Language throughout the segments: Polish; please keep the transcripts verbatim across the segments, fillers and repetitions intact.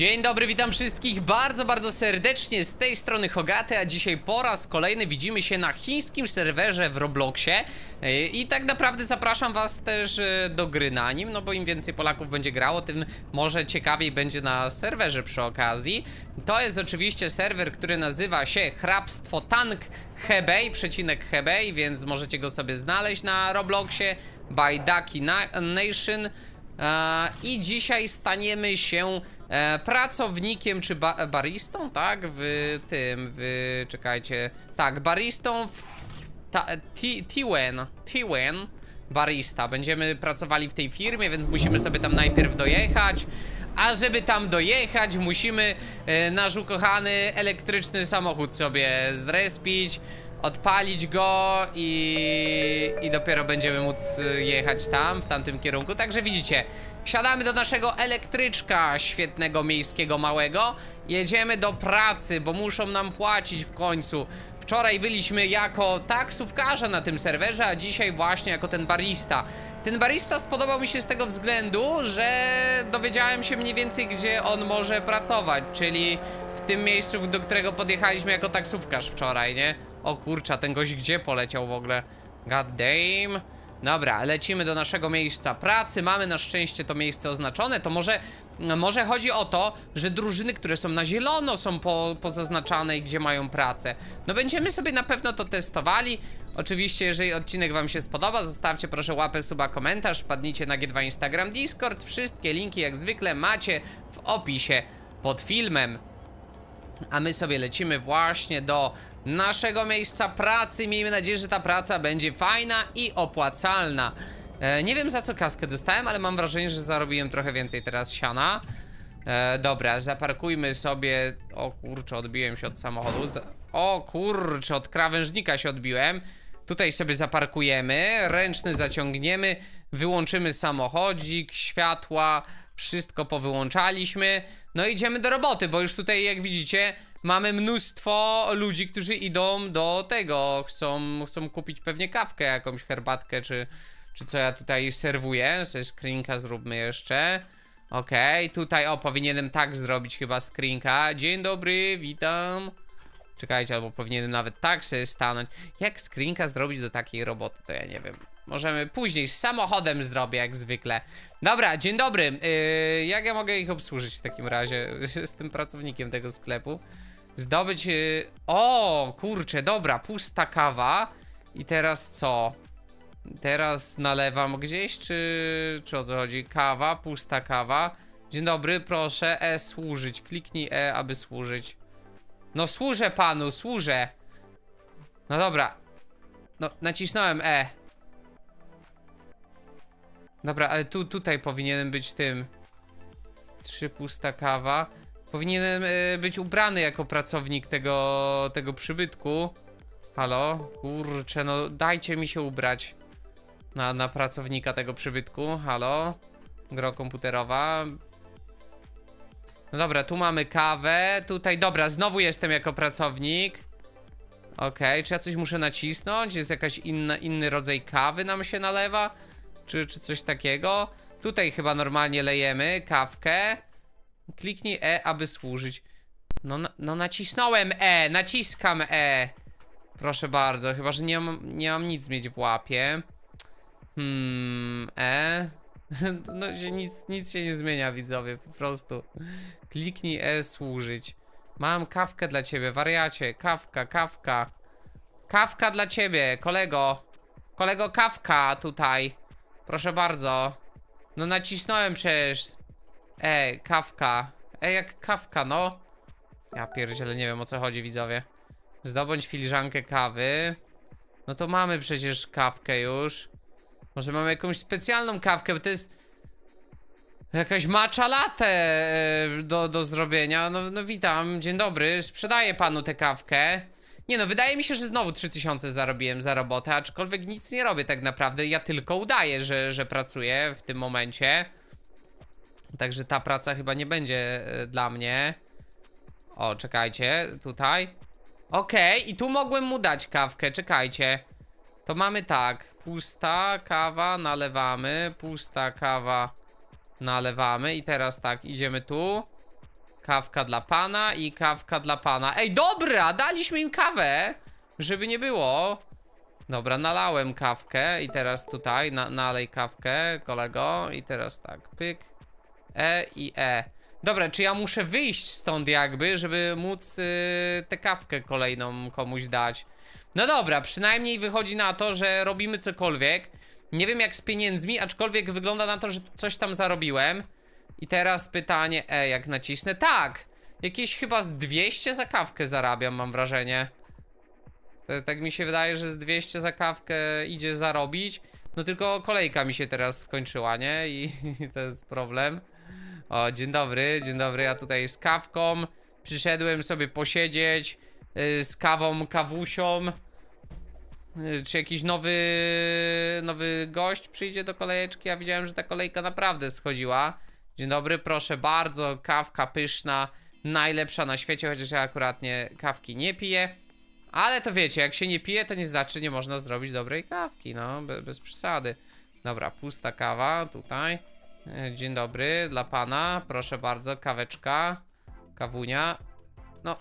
Dzień dobry, witam wszystkich bardzo, bardzo serdecznie z tej strony Hrabstwo Tang, a dzisiaj po raz kolejny widzimy się na chińskim serwerze w Robloxie i tak naprawdę zapraszam was też do gry na nim, no bo im więcej Polaków będzie grało, tym może ciekawiej będzie na serwerze przy okazji. To jest oczywiście serwer, który nazywa się Hrabstwo Tang Hebei, przecinek Hebei, więc możecie go sobie znaleźć na Robloxie by Ducky Nation. I dzisiaj staniemy się pracownikiem czy ba baristą, tak? W tym, w, czekajcie, tak, baristą w T-WEN, T-WEN barista. Będziemy pracowali w tej firmie, więc musimy sobie tam najpierw dojechać. A żeby tam dojechać, musimy nasz ukochany elektryczny samochód sobie zrespić, odpalić go i, i dopiero będziemy móc jechać tam, w tamtym kierunku. Także widzicie, wsiadamy do naszego elektryczka świetnego, miejskiego, małego. Jedziemy do pracy, bo muszą nam płacić w końcu. Wczoraj byliśmy jako taksówkarze na tym serwerze, a dzisiaj właśnie jako ten barista. Ten barista spodobał mi się z tego względu, że dowiedziałem się mniej więcej, gdzie on może pracować, czyli w tym miejscu, do którego podjechaliśmy jako taksówkarz wczoraj, nie? O kurcza, ten gość gdzie poleciał w ogóle? God damn. Dobra, lecimy do naszego miejsca pracy. Mamy na szczęście to miejsce oznaczone. To może, może chodzi o to, że drużyny, które są na zielono, są po, pozaznaczane i gdzie mają pracę. No będziemy sobie na pewno to testowali. Oczywiście, jeżeli odcinek wam się spodoba, zostawcie proszę łapę, suba, komentarz. Wpadnijcie na G dwa, Instagram, Discord. Wszystkie linki jak zwykle macie w opisie pod filmem. A my sobie lecimy właśnie do naszego miejsca pracy. Miejmy nadzieję, że ta praca będzie fajna i opłacalna. e, Nie wiem, za co kaskę dostałem, ale mam wrażenie, że zarobiłem trochę więcej teraz siana. e, Dobra, zaparkujmy sobie. O kurczę, odbiłem się od samochodu. O kurczę, od krawężnika się odbiłem. Tutaj sobie zaparkujemy. Ręczny zaciągniemy. Wyłączymy samochodzik, światła. Wszystko powyłączaliśmy. No idziemy do roboty, bo już tutaj, jak widzicie, mamy mnóstwo ludzi, którzy idą do tego. Chcą, chcą kupić pewnie kawkę, jakąś herbatkę, czy, czy co ja tutaj serwuję. Sobie screenka zróbmy jeszcze. Okej, okay, tutaj, o, powinienem tak zrobić chyba screenka. Dzień dobry, witam. Czekajcie, albo powinienem nawet tak sobie stanąć. Jak screenka zrobić do takiej roboty, to ja nie wiem. Możemy później, z samochodem zrobię jak zwykle. Dobra, dzień dobry. yy, Jak ja mogę ich obsłużyć w takim razie? Z tym pracownikiem tego sklepu. Zdobyć... Yy... O, kurczę, dobra, pusta kawa. I teraz co? Teraz nalewam gdzieś, czy... Czy o co chodzi? Kawa, pusta kawa. Dzień dobry, proszę, E służyć. Kliknij E, aby służyć. No służę panu, służę. No dobra. No, nacisnąłem E. Dobra, ale tu, tutaj powinienem być tym. Trzy pusta kawa. Powinienem y, być ubrany jako pracownik tego, tego przybytku. Halo? Kurczę, no dajcie mi się ubrać na, na pracownika tego przybytku. Halo? Gro komputerowa. No dobra, tu mamy kawę. Tutaj, dobra, znowu jestem jako pracownik. Okej, czy ja coś muszę nacisnąć? Jest jakaś inna, inny rodzaj kawy nam się nalewa? Czy, czy coś takiego? Tutaj chyba normalnie lejemy kawkę. Kliknij E, aby służyć. No, no nacisnąłem E, naciskam E. Proszę bardzo, chyba że nie mam, nie mam nic mieć w łapie. Hmm, E. No nic, nic się nie zmienia, widzowie, po prostu. Kliknij E, służyć. Mam kawkę dla ciebie, wariacie. Kawka, kawka. Kawka dla ciebie, kolego. Kolego, kawka tutaj. Proszę bardzo. No nacisnąłem przecież. Ej, kawka. Ej, jak kawka, no. Ja pierdzielę, nie wiem, o co chodzi, widzowie. Zdobądź filiżankę kawy. No to mamy przecież kawkę już. Może mamy jakąś specjalną kawkę, bo to jest jakaś matcha latte do, do zrobienia. No, no witam, dzień dobry. Sprzedaję panu tę kawkę. Nie no, wydaje mi się, że znowu trzy tysiące zarobiłem za robotę, aczkolwiek nic nie robię tak naprawdę. Ja tylko udaję, że, że pracuję w tym momencie. Także ta praca chyba nie będzie dla mnie. O, czekajcie, tutaj. Okej, okay, i tu mogłem mu dać kawkę, czekajcie. To mamy tak, pusta kawa, nalewamy, pusta kawa, nalewamy. I teraz tak, idziemy tu. Kawka dla pana i kawka dla pana. Ej, dobra, daliśmy im kawę, żeby nie było. Dobra, nalałem kawkę i teraz tutaj na, nalej kawkę, kolego. I teraz tak, pyk, e i e. Dobra, czy ja muszę wyjść stąd jakby, żeby móc yy, tę kawkę kolejną komuś dać? No dobra, przynajmniej wychodzi na to, że robimy cokolwiek. Nie wiem jak z pieniędzmi, aczkolwiek wygląda na to, że coś tam zarobiłem. I teraz pytanie, e, jak nacisnę? Tak! Jakieś chyba z dwieście za kawkę zarabiam, mam wrażenie. T tak mi się wydaje, że z dwieście za kawkę idzie zarobić. No tylko kolejka mi się teraz skończyła, nie? I, i to jest problem. O, dzień dobry, dzień dobry, ja tutaj z kawką. Przyszedłem sobie posiedzieć yy, z kawą, kawusią. Czy jakiś nowy nowy gość przyjdzie do kolejeczki? Ja widziałem, że ta kolejka naprawdę schodziła. Dzień dobry, proszę bardzo, kawka pyszna, najlepsza na świecie, chociaż ja akurat nie, kawki nie piję. Ale to wiecie, jak się nie pije, to nie znaczy, że nie można zrobić dobrej kawki, no, be, bez przesady. Dobra, pusta kawa, tutaj. Dzień dobry, dla pana, proszę bardzo, kaweczka, kawunia. No,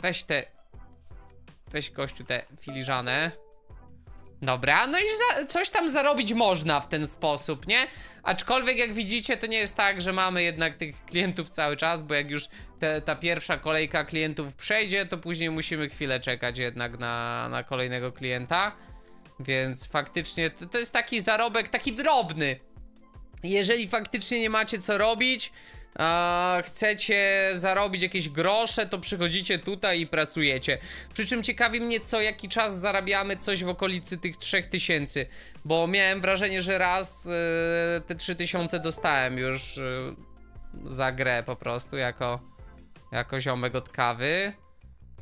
weź te, weź gościu te filiżane. Dobra, no i za, coś tam zarobić można w ten sposób, nie? Aczkolwiek jak widzicie, to nie jest tak, że mamy jednak tych klientów cały czas, bo jak już te, ta pierwsza kolejka klientów przejdzie, to później musimy chwilę czekać jednak na, na kolejnego klienta. Więc faktycznie to, to jest taki zarobek, taki drobny. Jeżeli faktycznie nie macie co robić, a chcecie zarobić jakieś grosze, to przychodzicie tutaj i pracujecie. Przy czym ciekawi mnie, co jaki czas zarabiamy coś w okolicy tych trzech tysięcy. Bo miałem wrażenie, że raz yy, te trzy tysiące dostałem już yy, za grę po prostu, jako, jako ziomek od kawy.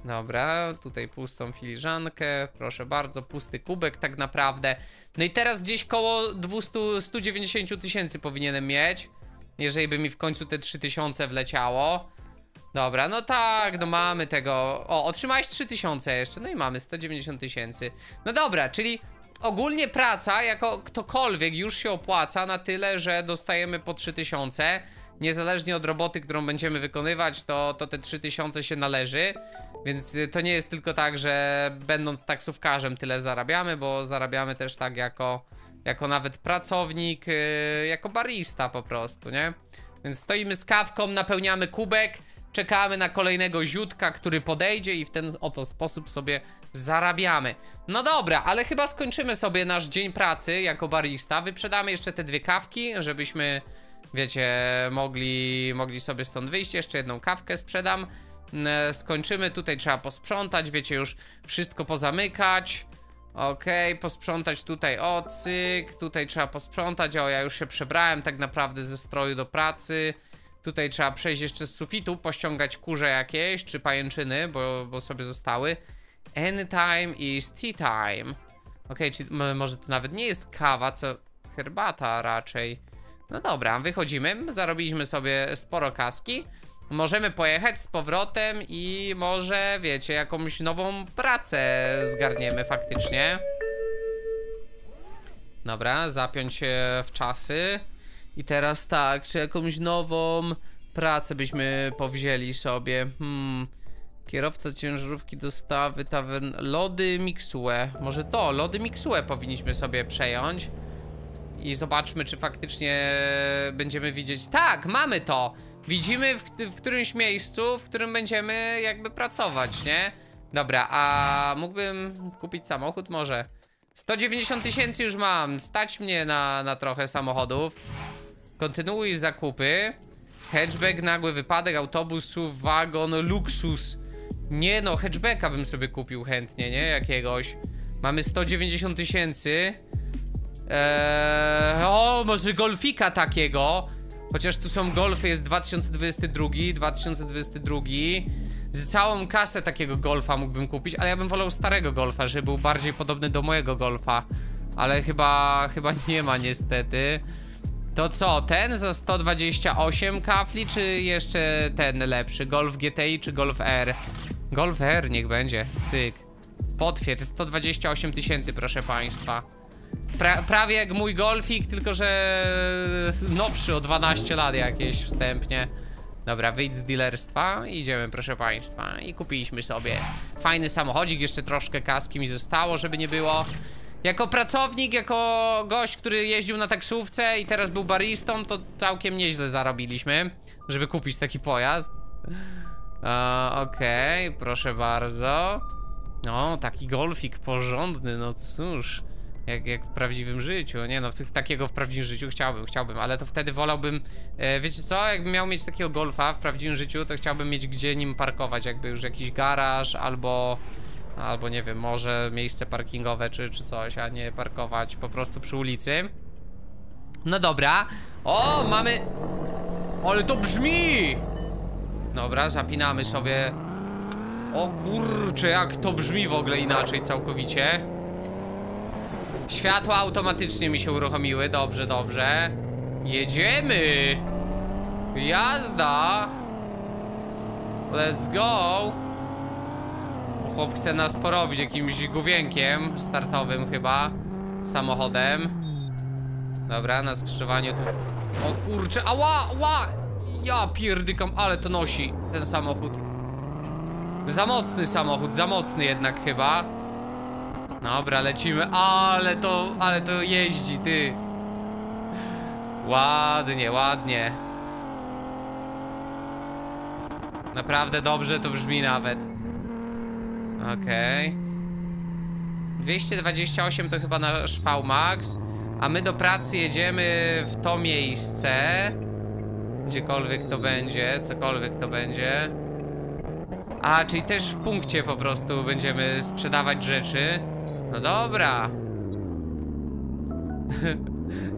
Dobra, tutaj pustą filiżankę, proszę bardzo, pusty kubek tak naprawdę. No i teraz gdzieś koło dwieście, sto dziewięćdziesiąt tysięcy powinienem mieć, jeżeli by mi w końcu te trzy tysiące wleciało. Dobra, no tak, no mamy tego. O, otrzymałeś trzy tysiące jeszcze, no i mamy sto dziewięćdziesiąt tysięcy. No dobra, czyli ogólnie praca jako ktokolwiek już się opłaca na tyle, że dostajemy po trzy tysiące. Niezależnie od roboty, którą będziemy wykonywać, to, to te trzy tysiące się należy. Więc to nie jest tylko tak, że będąc taksówkarzem tyle zarabiamy, bo zarabiamy też tak jako, jako nawet pracownik, yy, jako barista po prostu, nie? Więc stoimy z kawką, napełniamy kubek, czekamy na kolejnego ziutka, który podejdzie i w ten oto sposób sobie zarabiamy. No dobra, ale chyba skończymy sobie nasz dzień pracy jako barista. Wyprzedamy jeszcze te dwie kawki, żebyśmy... Wiecie, mogli, mogli sobie stąd wyjść. Jeszcze jedną kawkę sprzedam. Skończymy, tutaj trzeba posprzątać. Wiecie, już wszystko pozamykać. Okej, okay, posprzątać tutaj. O, cyk, tutaj trzeba posprzątać. O, ja już się przebrałem tak naprawdę ze stroju do pracy. Tutaj trzeba przejść jeszcze z sufitu, pościągać kurze jakieś, czy pajęczyny, bo, bo sobie zostały. Anytime is tea time. Okej, okay, może to nawet nie jest kawa, co herbata raczej. No dobra, wychodzimy, zarobiliśmy sobie sporo kaski. Możemy pojechać z powrotem i może, wiecie, jakąś nową pracę zgarniemy faktycznie. Dobra, zapiąć się w czasy. I teraz tak, czy jakąś nową pracę byśmy powzięli sobie? Hmm, kierowca ciężarówki, dostawy, tawern, lody Mixue. Może to, lody Mixue powinniśmy sobie przejąć. I zobaczmy, czy faktycznie będziemy widzieć. Tak, mamy to. Widzimy w, w którymś miejscu, w którym będziemy jakby pracować, nie? Dobra, a mógłbym kupić samochód może. sto dziewięćdziesiąt tysięcy już mam. Stać mnie na, na trochę samochodów. Kontynuuj zakupy. Hatchback, nagły wypadek, autobusów, wagon, luksus. Nie no, hatchbacka bym sobie kupił chętnie, nie? Jakiegoś. Mamy sto dziewięćdziesiąt tysięcy. Eee, o, może golfika takiego. Chociaż tu są golfy, jest dwa tysiące dwudziesty drugi, dwa tysiące dwudziesty drugi. Z całą kasę takiego golfa mógłbym kupić, ale ja bym wolał starego golfa, żeby był bardziej podobny do mojego golfa. Ale chyba, chyba nie ma niestety. To co, ten za sto dwadzieścia osiem kafli, czy jeszcze ten lepszy? Golf G T I czy Golf R? Golf R niech będzie, cyk. Potwierdź, sto dwadzieścia osiem tysięcy proszę państwa. Pra, prawie jak mój golfik, tylko że nowszy o dwanaście lat jakieś wstępnie. Dobra, wyjdź z dealerstwa i idziemy, proszę państwa. I kupiliśmy sobie fajny samochodzik, jeszcze troszkę kaski mi zostało, żeby nie było. Jako pracownik, jako gość, który jeździł na taksówce i teraz był baristą, to całkiem nieźle zarobiliśmy, żeby kupić taki pojazd. e, Okej, okay, proszę bardzo. No, taki golfik porządny, no cóż. Jak, jak w prawdziwym życiu, nie no, w tych, takiego w prawdziwym życiu chciałbym, chciałbym, ale to wtedy wolałbym, e, wiecie co, jakbym miał mieć takiego golfa w prawdziwym życiu, to chciałbym mieć gdzie nim parkować, jakby już jakiś garaż, albo, albo nie wiem, może miejsce parkingowe, czy, czy coś, a nie parkować po prostu przy ulicy. No dobra, o, mamy, ale to brzmi! Dobra, zapinamy sobie, o kurczę, jak to brzmi w ogóle inaczej całkowicie. Światła automatycznie mi się uruchomiły, dobrze, dobrze. Jedziemy! Jazda! Let's go! Chłop chce nas porobić jakimś główienkiem startowym chyba, samochodem. Dobra, na skrzyżowaniu tu... O kurczę, ała, ała! Ja pierdykam, ale to nosi ten samochód. Za mocny samochód, za mocny jednak chyba. Dobra, lecimy, ale to, ale to jeździ, ty. Ładnie, ładnie. Naprawdę dobrze to brzmi nawet. Okej. dwieście dwadzieścia osiem to chyba nasz V max. A my do pracy jedziemy w to miejsce. Gdziekolwiek to będzie, cokolwiek to będzie. A, czyli też w punkcie po prostu będziemy sprzedawać rzeczy. No dobra.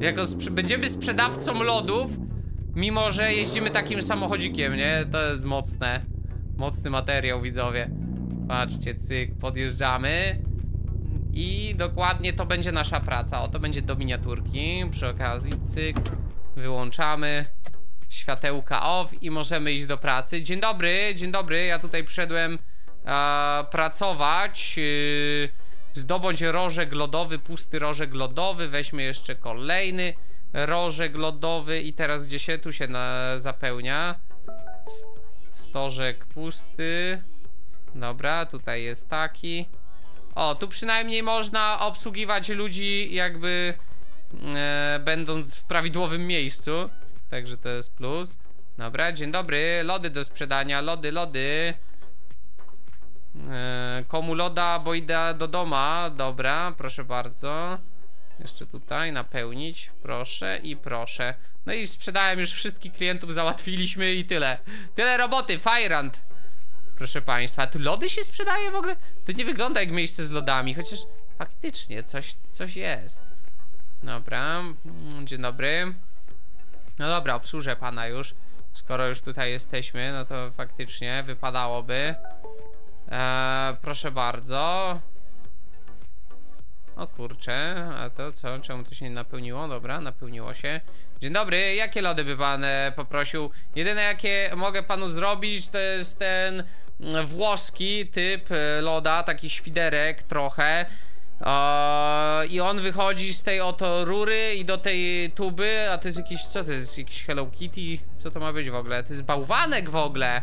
Jako sprze będziemy sprzedawcą lodów, mimo że jeździmy takim samochodzikiem, nie? To jest mocne. Mocny materiał, widzowie. Patrzcie, cyk, podjeżdżamy. I dokładnie to będzie nasza praca. O, to będzie do miniaturki. Przy okazji, cyk, wyłączamy światełka off i możemy iść do pracy. Dzień dobry, dzień dobry. Ja tutaj przyszedłem e, pracować. Yy... Zdobądź rożek lodowy, pusty rożek lodowy. Weźmy jeszcze kolejny rożek lodowy. I teraz gdzie się? Tu się na, zapełnia. Stożek pusty. Dobra, tutaj jest taki. O, tu przynajmniej można obsługiwać ludzi jakby e, będąc w prawidłowym miejscu. Także to jest plus. Dobra, dzień dobry. Lody do sprzedania, lody, lody. Komu loda, bo idę do doma. Dobra, proszę bardzo. Jeszcze tutaj napełnić. Proszę i proszę. No i sprzedałem już wszystkich klientów. Załatwiliśmy i tyle. Tyle roboty, fajrant. Proszę państwa, tu lody się sprzedaje w ogóle? To nie wygląda jak miejsce z lodami. Chociaż faktycznie coś, coś jest. Dobra. Dzień dobry. No dobra, obsłużę pana już. Skoro już tutaj jesteśmy, no to faktycznie wypadałoby. Eee, proszę bardzo. O kurczę, a to co? Czemu to się nie napełniło? Dobra, napełniło się. Dzień dobry, jakie lody by pan e, poprosił? Jedyne jakie mogę panu zrobić to jest ten włoski typ loda, taki świderek trochę. eee, I on wychodzi z tej oto rury i do tej tuby. A to jest jakiś, co to jest? Jakiś Hello Kitty? Co to ma być w ogóle? To jest bałwanek w ogóle.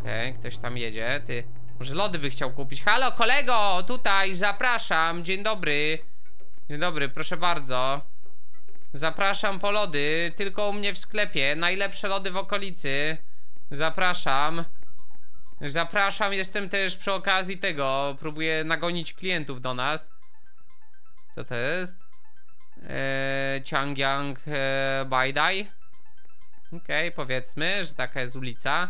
Okej, okay, ktoś tam jedzie, ty. Może lody by chciał kupić. Halo, kolego, tutaj, zapraszam. Dzień dobry. Dzień dobry, proszę bardzo. Zapraszam po lody, tylko u mnie w sklepie. Najlepsze lody w okolicy. Zapraszam. Zapraszam, jestem też przy okazji tego. Próbuję nagonić klientów do nas. Co to jest? Eee, Changyang eee, Baidai. Okej, okay, powiedzmy, że taka jest ulica.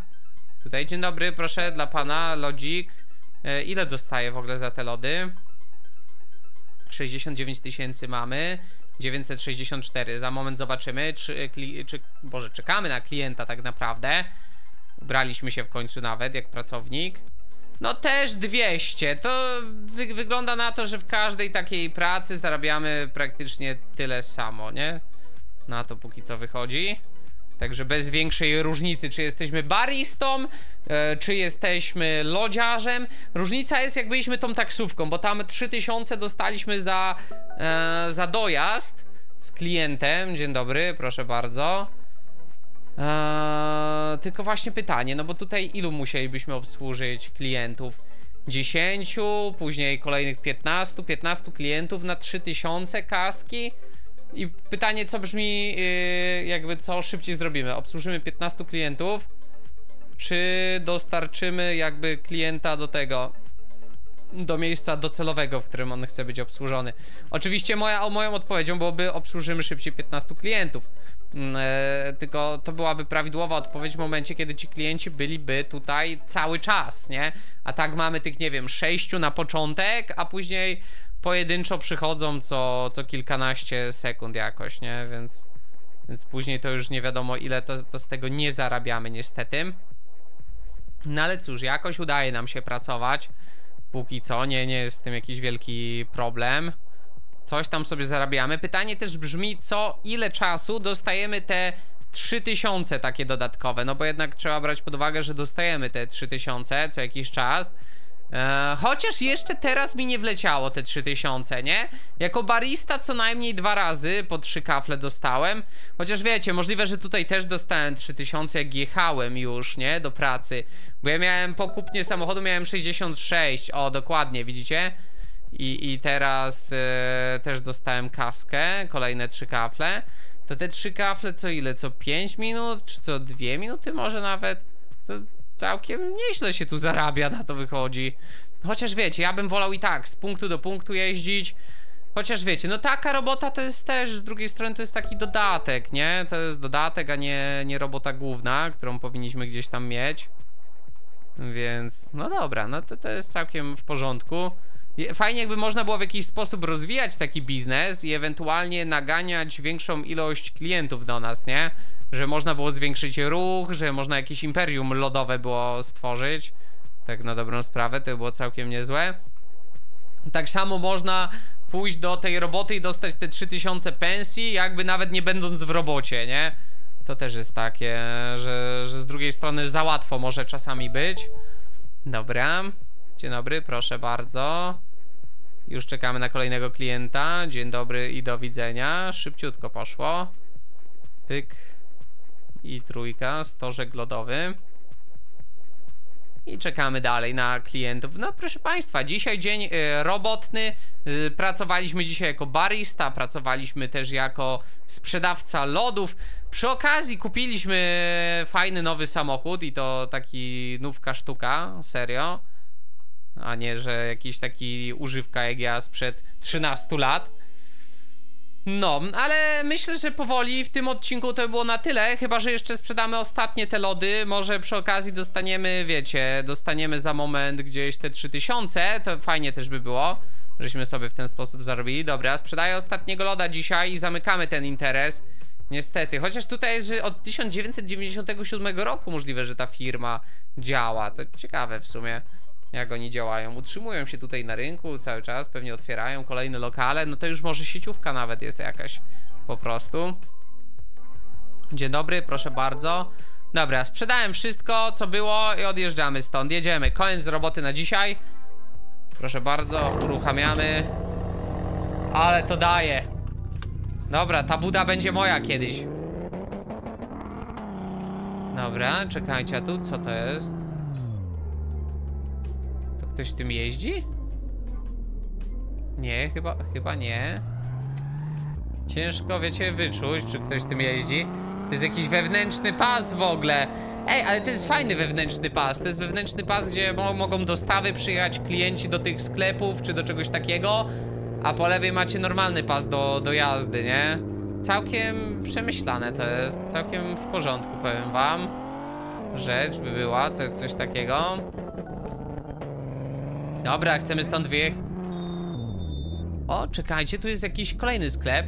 Tutaj, dzień dobry, proszę, dla pana lodzik. e, Ile dostaję w ogóle za te lody? sześćdziesiąt dziewięć tysięcy mamy. Dziewięćset sześćdziesiąt cztery. Za moment zobaczymy, czy, kli, czy... Boże, czekamy na klienta tak naprawdę. Ubraliśmy się w końcu nawet, jak pracownik. No też dwieście. To wy, wygląda na to, że w każdej takiej pracy zarabiamy praktycznie tyle samo, nie? Na to póki co wychodzi. Także bez większej różnicy, czy jesteśmy baristą, e, czy jesteśmy lodziarzem. Różnica jest, jak byliśmy tą taksówką, bo tam trzy tysiące dostaliśmy za, e, za dojazd z klientem. Dzień dobry, proszę bardzo. Eee, tylko właśnie pytanie, no bo tutaj ilu musielibyśmy obsłużyć klientów? dziesięć, później kolejnych piętnaście, piętnaście klientów na trzy tysiące kaski. I pytanie, co brzmi, yy, jakby co szybciej zrobimy? Obsłużymy piętnastu klientów, czy dostarczymy jakby klienta do tego, do miejsca docelowego, w którym on chce być obsłużony? Oczywiście moja, moją odpowiedzią byłoby, obsłużymy szybciej piętnastu klientów. Yy, tylko to byłaby prawidłowa odpowiedź w momencie, kiedy ci klienci byliby tutaj cały czas, nie? A tak mamy tych, nie wiem, sześciu na początek, a później pojedynczo przychodzą co, co kilkanaście sekund jakoś, nie? Więc, więc później to już nie wiadomo ile to, to z tego nie zarabiamy niestety. No ale cóż, jakoś udaje nam się pracować. Póki co, nie, nie jest z tym jakiś wielki problem. Coś tam sobie zarabiamy. Pytanie też brzmi, co, ile czasu dostajemy te trzy tysiące takie dodatkowe. No bo jednak trzeba brać pod uwagę, że dostajemy te trzy tysiące co jakiś czas. Eee, chociaż jeszcze teraz mi nie wleciało te trzy tysiące, nie? Jako barista co najmniej dwa razy po trzy kafle dostałem. Chociaż wiecie, możliwe, że tutaj też dostałem trzy tysiące jak jechałem już, nie? Do pracy. Bo ja miałem po kupnie samochodu, miałem sześćdziesiąt sześć. O, dokładnie, widzicie? I, i teraz e, też dostałem kaskę, kolejne trzy kafle. To te trzy kafle co ile? Co pięć minut? Czy co dwie minuty może nawet? To całkiem nieźle się tu zarabia, na to wychodzi. Chociaż wiecie, ja bym wolał i tak z punktu do punktu jeździć. Chociaż wiecie, no taka robota to jest też, z drugiej strony to jest taki dodatek, nie? To jest dodatek, a nie, nie robota główna, którą powinniśmy gdzieś tam mieć. Więc, no dobra, no to, to jest całkiem w porządku. Fajnie jakby można było w jakiś sposób rozwijać taki biznes i ewentualnie naganiać większą ilość klientów do nas, nie? Że można było zwiększyć ruch, że można jakieś imperium lodowe było stworzyć. Tak na dobrą sprawę, to było całkiem niezłe. Tak samo można pójść do tej roboty i dostać te trzy tysiące pensji, jakby nawet nie będąc w robocie, nie? To też jest takie, że, że z drugiej strony za łatwo może czasami być. Dobra. Dzień dobry, proszę bardzo. Już czekamy na kolejnego klienta. Dzień dobry i do widzenia. Szybciutko poszło. Pyk. I trójka, stożek lodowy. I czekamy dalej na klientów. No proszę państwa, dzisiaj dzień y, robotny. y, Pracowaliśmy dzisiaj jako barista, pracowaliśmy też jako sprzedawca lodów. Przy okazji kupiliśmy fajny nowy samochód i to taki nówka sztuka, serio. A nie, że jakiś taki używka jak ja sprzed trzynastu lat. No, ale myślę, że powoli w tym odcinku to było na tyle. Chyba, że jeszcze sprzedamy ostatnie te lody. Może przy okazji dostaniemy, wiecie, dostaniemy za moment gdzieś te trzy tysiące. To fajnie też by było, żeśmy sobie w ten sposób zarobili. Dobra, sprzedaję ostatniego loda dzisiaj i zamykamy ten interes. Niestety, chociaż tutaj jest, że od tysiąc dziewięćset dziewięćdziesiątego siódmego roku możliwe, że ta firma działa. To ciekawe w sumie, jak oni działają, utrzymują się tutaj na rynku cały czas, pewnie otwierają kolejne lokale. No to już może sieciówka nawet jest jakaś po prostu. Dzień dobry, proszę bardzo. Dobra, sprzedałem wszystko co było i odjeżdżamy stąd, jedziemy. Koniec roboty na dzisiaj. Proszę bardzo, uruchamiamy. Ale to daje. Dobra, ta buda będzie moja kiedyś. Dobra, czekajcie, a tu co to jest? Ktoś tym jeździ? Nie, chyba, chyba nie. Ciężko, wiecie, wyczuć, czy ktoś tym jeździ. To jest jakiś wewnętrzny pas w ogóle. Ej, ale to jest fajny wewnętrzny pas. To jest wewnętrzny pas, gdzie mo mogą dostawy przyjechać klienci do tych sklepów, czy do czegoś takiego. A po lewej macie normalny pas do, do jazdy, nie? Całkiem przemyślane to jest. Całkiem w porządku, powiem wam. Rzecz by była, co, coś takiego. Dobra, chcemy stąd wyjechać. O, czekajcie, tu jest jakiś kolejny sklep.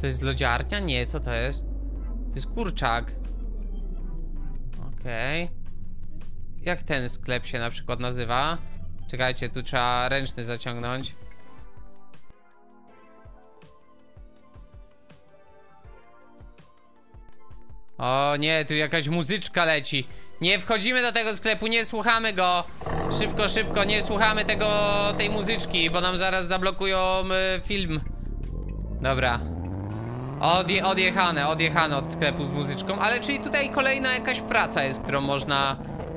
To jest lodziarnia? Nie, co to jest? To jest kurczak. Okej. Okay. Jak ten sklep się na przykład nazywa? Czekajcie, tu trzeba ręczny zaciągnąć. O nie, tu jakaś muzyczka leci. Nie wchodzimy do tego sklepu, nie słuchamy go. Szybko, szybko, nie słuchamy tego, tej muzyczki, bo nam zaraz zablokują y, film. Dobra. Odje, odjechane, odjechane od sklepu z muzyczką. Ale czyli tutaj kolejna jakaś praca jest, którą można,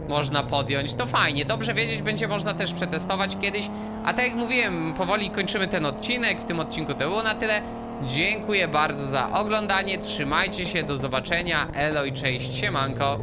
można podjąć. To fajnie, dobrze wiedzieć, będzie można też przetestować kiedyś. A tak jak mówiłem, powoli kończymy ten odcinek. W tym odcinku to było na tyle. Dziękuję bardzo za oglądanie. Trzymajcie się, do zobaczenia. Elo i cześć, siemanko.